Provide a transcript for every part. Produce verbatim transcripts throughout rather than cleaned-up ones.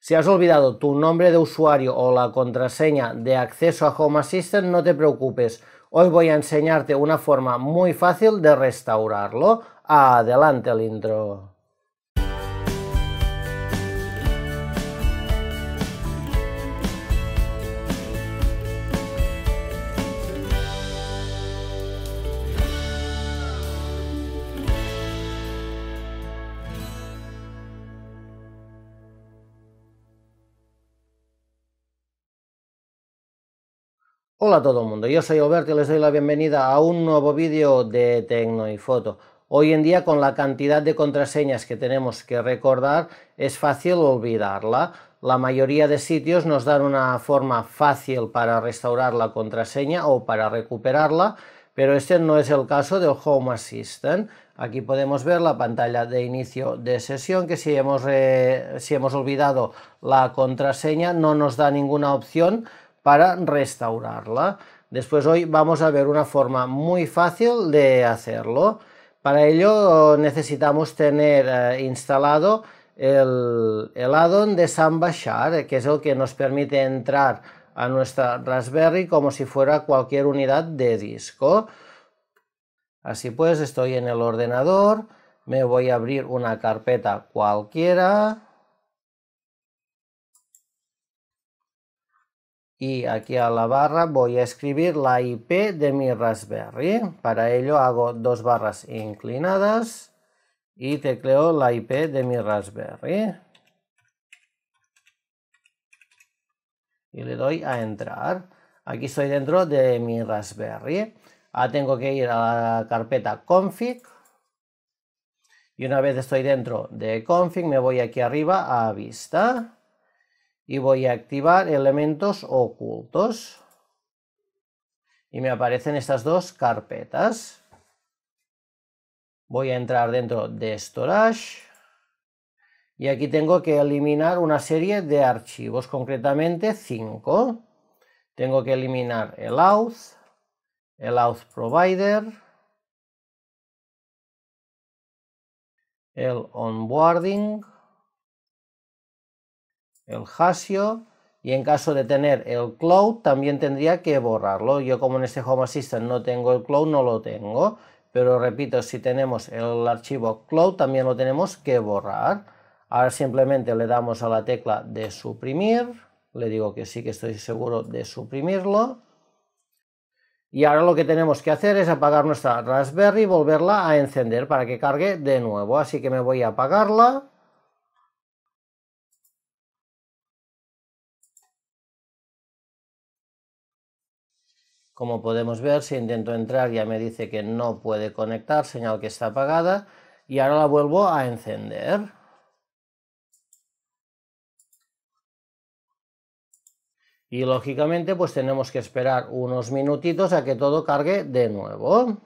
Si has olvidado tu nombre de usuario o la contraseña de acceso a Home Assistant, no te preocupes. Hoy voy a enseñarte una forma muy fácil de restaurarlo. Adelante el intro. Hola a todo el mundo, yo soy Alberto y les doy la bienvenida a un nuevo vídeo de Tecno y Foto. Hoy en día, con la cantidad de contraseñas que tenemos que recordar, es fácil olvidarla. La mayoría de sitios nos dan una forma fácil para restaurar la contraseña o para recuperarla, pero este no es el caso del Home Assistant. Aquí podemos ver la pantalla de inicio de sesión, que si hemos, eh, si hemos olvidado la contraseña no nos da ninguna opción para restaurarla. Después hoy vamos a ver una forma muy fácil de hacerlo. Para ello necesitamos tener eh, instalado el, el add-on de SambaShare, que es el que nos permite entrar a nuestra Raspberry como si fuera cualquier unidad de disco. Así pues, estoy en el ordenador, me voy a abrir una carpeta cualquiera. Y aquí a la barra voy a escribir la I P de mi Raspberry. Para ello hago dos barras inclinadas y tecleo la I P de mi Raspberry. Y le doy a entrar. Aquí estoy dentro de mi Raspberry. Ahora tengo que ir a la carpeta config. Y una vez estoy dentro de config, me voy aquí arriba a vista. Y voy a activar elementos ocultos. Y me aparecen estas dos carpetas. Voy a entrar dentro de Storage. Y aquí tengo que eliminar una serie de archivos, concretamente cinco. Tengo que eliminar el Auth, el Auth Provider, el Onboarding, el Hasio, y en caso de tener el Cloud también tendría que borrarlo. Yo, como en este Home Assistant no tengo el Cloud, no lo tengo, pero repito, si tenemos el archivo Cloud también lo tenemos que borrar. Ahora simplemente le damos a la tecla de suprimir, le digo que sí, que estoy seguro de suprimirlo, y ahora lo que tenemos que hacer es apagar nuestra Raspberry y volverla a encender para que cargue de nuevo. Así que me voy a apagarla. Como podemos ver, si intento entrar ya me dice que no puede conectar, señal que está apagada, y ahora la vuelvo a encender. Y lógicamente pues tenemos que esperar unos minutitos a que todo cargue de nuevo.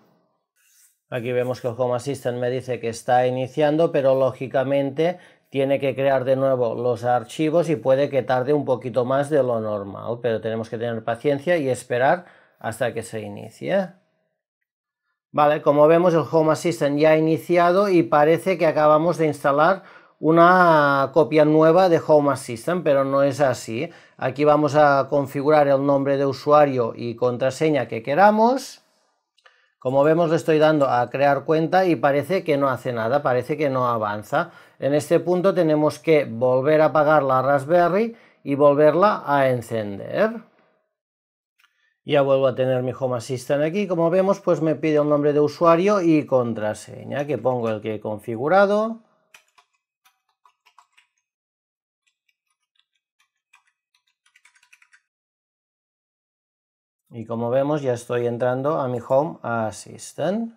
Aquí vemos que el Home Assistant me dice que está iniciando, pero lógicamente tiene que crear de nuevo los archivos y puede que tarde un poquito más de lo normal, pero tenemos que tener paciencia y esperar hasta que se inicie. Vale, como vemos, el Home Assistant ya ha iniciado y parece que acabamos de instalar una copia nueva de Home Assistant, pero no es así. Aquí vamos a configurar el nombre de usuario y contraseña que queramos. Como vemos, le estoy dando a crear cuenta y parece que no hace nada, parece que no avanza. En este punto tenemos que volver a apagar la Raspberry y volverla a encender. Ya vuelvo a tener mi Home Assistant aquí. Como vemos, pues me pide un nombre de usuario y contraseña, que pongo el que he configurado. Y como vemos, ya estoy entrando a mi Home Assistant.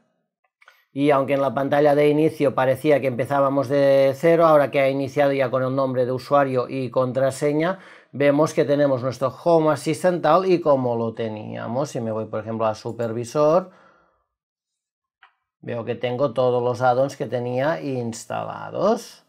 Y aunque en la pantalla de inicio parecía que empezábamos de cero, ahora que ha iniciado ya con el nombre de usuario y contraseña, vemos que tenemos nuestro Home Assistant tal y como lo teníamos. Si me voy, por ejemplo, a Supervisor, veo que tengo todos los add-ons que tenía instalados.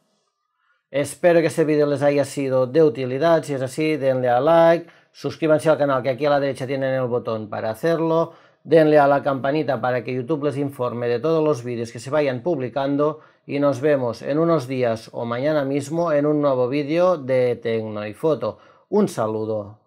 Espero que este vídeo les haya sido de utilidad. Si es así, denle a like, suscríbanse al canal, que aquí a la derecha tienen el botón para hacerlo. Denle a la campanita para que YouTube les informe de todos los vídeos que se vayan publicando y nos vemos en unos días o mañana mismo en un nuevo vídeo de Tecno y Foto. Un saludo.